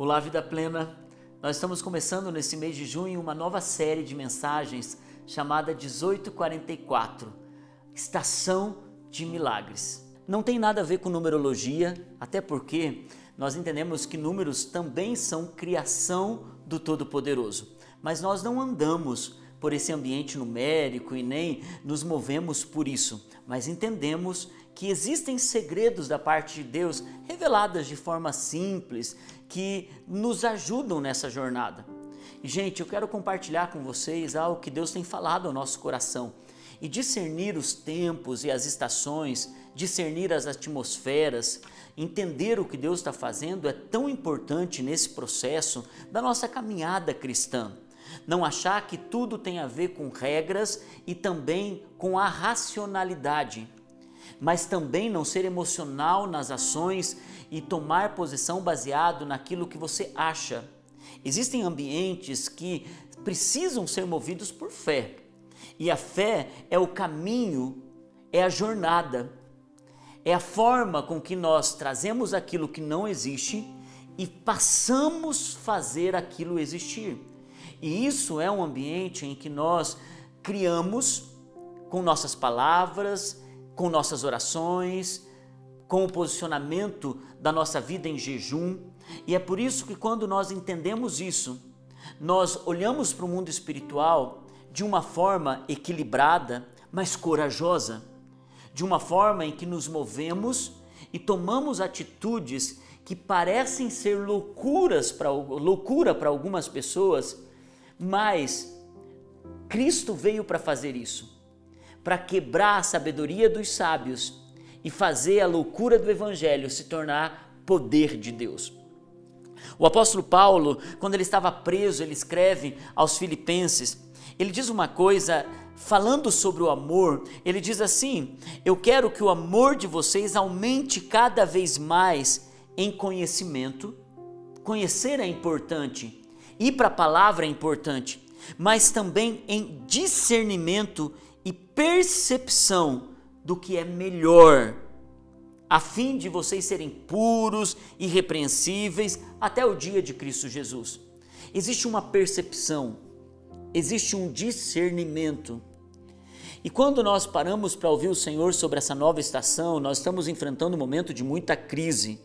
Olá, Vida Plena! Nós estamos começando nesse mês de junho uma nova série de mensagens chamada 1844, Estação de Milagres. Não tem nada a ver com numerologia, até porque nós entendemos que números também são criação do Todo-Poderoso. Mas nós não andamos por esse ambiente numérico e nem nos movemos por isso, mas entendemos que existem segredos da parte de Deus reveladas de forma simples que nos ajudam nessa jornada. E, gente, eu quero compartilhar com vocês algo que Deus tem falado ao nosso coração. E discernir os tempos e as estações, discernir as atmosferas, entender o que Deus está fazendo é tão importante nesse processo da nossa caminhada cristã. Não achar que tudo tem a ver com regras e também com a racionalidade, mas também não ser emocional nas ações e tomar posição baseado naquilo que você acha. Existem ambientes que precisam ser movidos por fé, e a fé é o caminho, é a jornada, é a forma com que nós trazemos aquilo que não existe e passamos a fazer aquilo existir. E isso é um ambiente em que nós criamos com nossas palavras, com nossas orações, com o posicionamento da nossa vida em jejum. E é por isso que quando nós entendemos isso, nós olhamos para o mundo espiritual de uma forma equilibrada, mas corajosa, de uma forma em que nos movemos e tomamos atitudes que parecem ser loucura para algumas pessoas, mas Cristo veio para fazer isso, para quebrar a sabedoria dos sábios e fazer a loucura do Evangelho se tornar poder de Deus. O apóstolo Paulo, quando ele estava preso, ele escreve aos Filipenses, ele diz uma coisa, falando sobre o amor, ele diz assim: eu quero que o amor de vocês aumente cada vez mais em conhecimento. Conhecer é importante. Ir para a palavra é importante, mas também em discernimento e percepção do que é melhor, a fim de vocês serem puros, irrepreensíveis, até o dia de Cristo Jesus. Existe uma percepção, existe um discernimento. E quando nós paramos para ouvir o Senhor sobre essa nova estação, nós estamos enfrentando um momento de muita crise,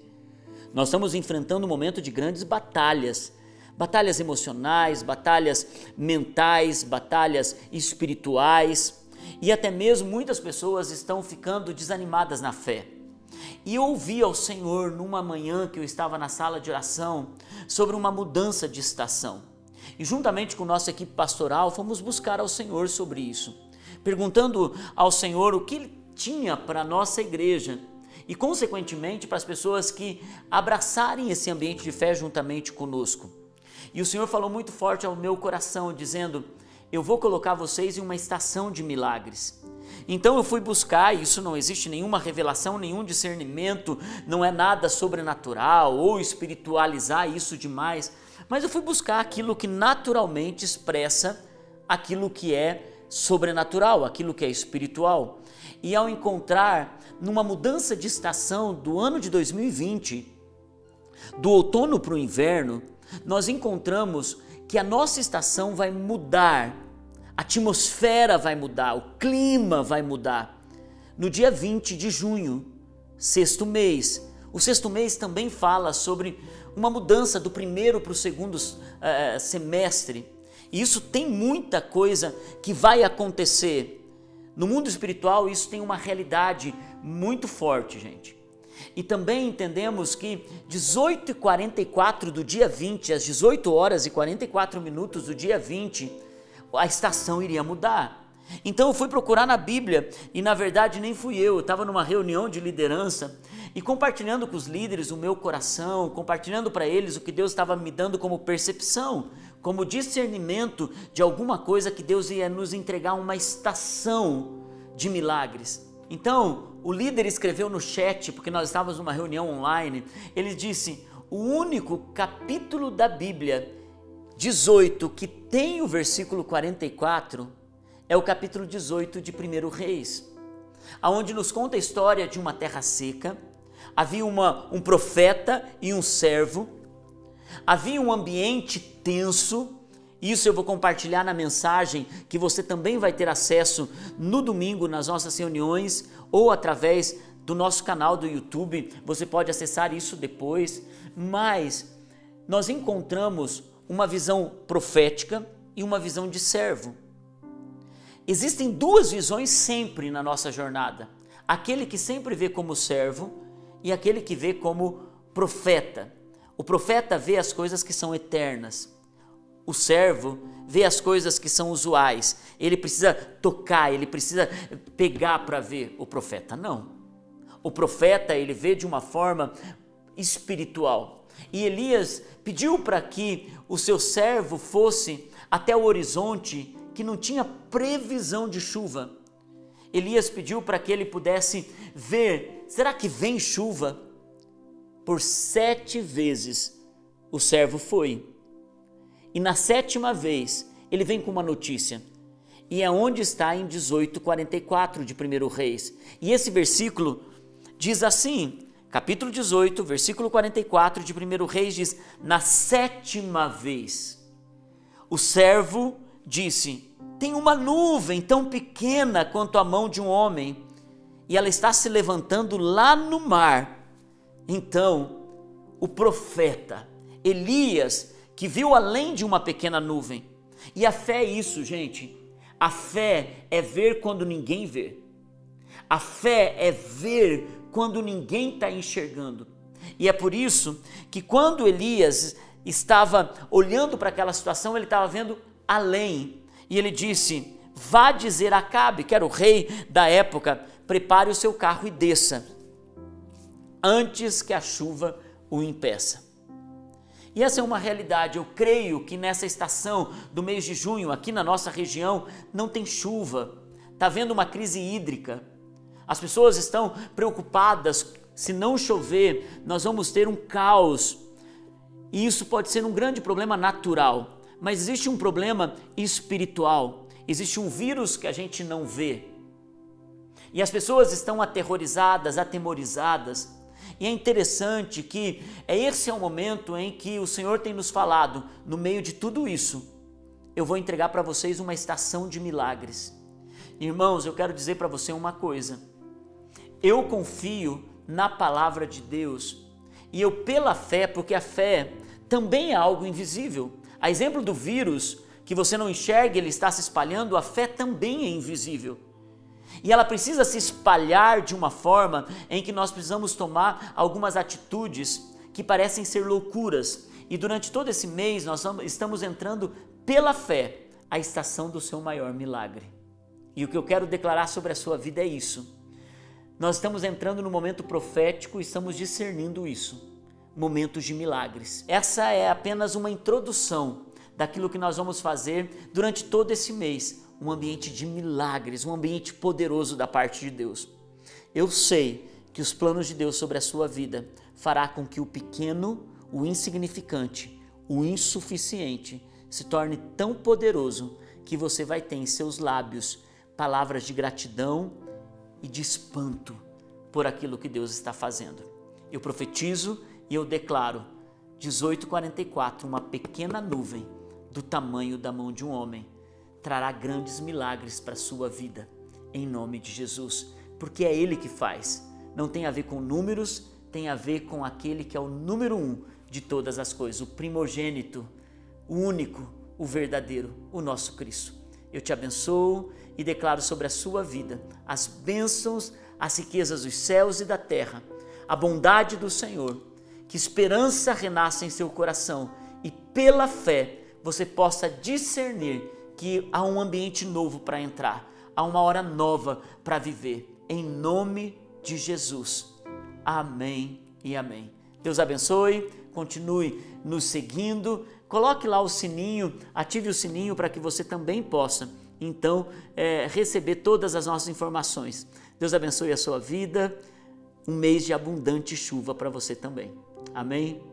nós estamos enfrentando um momento de grandes batalhas, batalhas emocionais, batalhas mentais, batalhas espirituais, e até mesmo muitas pessoas estão ficando desanimadas na fé. E eu ouvi ao Senhor numa manhã que eu estava na sala de oração sobre uma mudança de estação, e juntamente com nossa equipe pastoral fomos buscar ao Senhor sobre isso, perguntando ao Senhor o que Ele tinha para a nossa igreja e consequentemente para as pessoas que abraçarem esse ambiente de fé juntamente conosco. E o Senhor falou muito forte ao meu coração, dizendo: eu vou colocar vocês em uma estação de milagres. Então eu fui buscar, isso não existe nenhuma revelação, nenhum discernimento, não é nada sobrenatural ou espiritualizar isso demais, mas eu fui buscar aquilo que naturalmente expressa aquilo que é sobrenatural, aquilo que é espiritual. E ao encontrar numa mudança de estação do ano de 2020, do outono para o inverno, nós encontramos que a nossa estação vai mudar, a atmosfera vai mudar, o clima vai mudar. No dia 20 de junho, sexto mês, o sexto mês também fala sobre uma mudança do primeiro para o segundo semestre. E isso tem muita coisa que vai acontecer. No mundo espiritual isso tem uma realidade muito forte, gente. E também entendemos que 18h44 do dia 20, às 18h44 do dia 20, a estação iria mudar. Então eu fui procurar na Bíblia, e na verdade nem fui eu estava numa reunião de liderança e compartilhando com os líderes o meu coração, compartilhando para eles o que Deus estava me dando como percepção, como discernimento de alguma coisa que Deus ia nos entregar, uma estação de milagres. Então, o líder escreveu no chat, porque nós estávamos numa reunião online, ele disse: o único capítulo da Bíblia, 18, que tem o versículo 44, é o capítulo 18 de 1º Reis, aonde nos conta a história de uma terra seca, havia um profeta e um servo, Havia um ambiente tenso, isso eu vou compartilhar na mensagem que você também vai ter acesso no domingo nas nossas reuniões ou através do nosso canal do YouTube, você pode acessar isso depois, mas nós encontramos uma visão profética e uma visão de servo. Existem duas visões sempre na nossa jornada, aquele que sempre vê como servo e aquele que vê como profeta. O profeta vê as coisas que são eternas, o servo vê as coisas que são usuais, ele precisa tocar, ele precisa pegar para ver, o profeta não. O profeta, ele vê de uma forma espiritual. E Elias pediu para que o seu servo fosse até o horizonte que não tinha previsão de chuva. Elias pediu para que ele pudesse ver, será que vem chuva? Por 7 vezes o servo foi. E na 7ª vez ele vem com uma notícia. E é onde está em 18:44 de 1º Reis. E esse versículo diz assim, capítulo 18, versículo 44 de 1º Reis diz, na 7ª vez, o servo disse, tem uma nuvem tão pequena quanto a mão de um homem, e ela está se levantando lá no mar. Então, o profeta Elias, que viu além de uma pequena nuvem, e a fé é isso, gente, a fé é ver quando ninguém vê, a fé é ver quando ninguém está enxergando. E é por isso que quando Elias estava olhando para aquela situação, ele estava vendo além. E ele disse, vá dizer a Acabe, que era o rei da época, prepare o seu carro e desça, antes que a chuva o impeça. E essa é uma realidade, eu creio que nessa estação do mês de junho, aqui na nossa região, não tem chuva, está havendo uma crise hídrica. As pessoas estão preocupadas, se não chover, nós vamos ter um caos. E isso pode ser um grande problema natural, mas existe um problema espiritual. Existe um vírus que a gente não vê. E as pessoas estão aterrorizadas, atemorizadas. E é interessante que esse é o momento em que o Senhor tem nos falado, no meio de tudo isso, eu vou entregar para vocês uma estação de milagres. Irmãos, eu quero dizer para você uma coisa, eu confio na palavra de Deus e eu pela fé, porque a fé também é algo invisível, a exemplo do vírus que você não enxerga, ele está se espalhando, a fé também é invisível e ela precisa se espalhar de uma forma em que nós precisamos tomar algumas atitudes que parecem ser loucuras e durante todo esse mês nós estamos entrando pela fé, a estação do seu maior milagre. E o que eu quero declarar sobre a sua vida é isso. Nós estamos entrando no momento profético e estamos discernindo isso. Momentos de milagres. Essa é apenas uma introdução daquilo que nós vamos fazer durante todo esse mês. Um ambiente de milagres, um ambiente poderoso da parte de Deus. Eu sei que os planos de Deus sobre a sua vida fará com que o pequeno, o insignificante, o insuficiente se torne tão poderoso que você vai ter em seus lábios palavras de gratidão e de espanto por aquilo que Deus está fazendo. Eu profetizo e eu declaro, 18:44, uma pequena nuvem do tamanho da mão de um homem, trará grandes milagres para a sua vida, em nome de Jesus, porque é Ele que faz, não tem a ver com números, tem a ver com aquele que é o número 1 de todas as coisas, o primogênito, o único, o verdadeiro, o nosso Cristo. Eu te abençoo e declaro sobre a sua vida as bênçãos, as riquezas dos céus e da terra, a bondade do Senhor, que esperança renasça em seu coração e pela fé você possa discernir que há um ambiente novo para entrar, há uma hora nova para viver, em nome de Jesus. Amém e amém. Deus abençoe, continue nos seguindo, coloque lá o sininho, ative o sininho para que você também possa, então, receber todas as nossas informações. Deus abençoe a sua vida, um mês de abundante chuva para você também. Amém?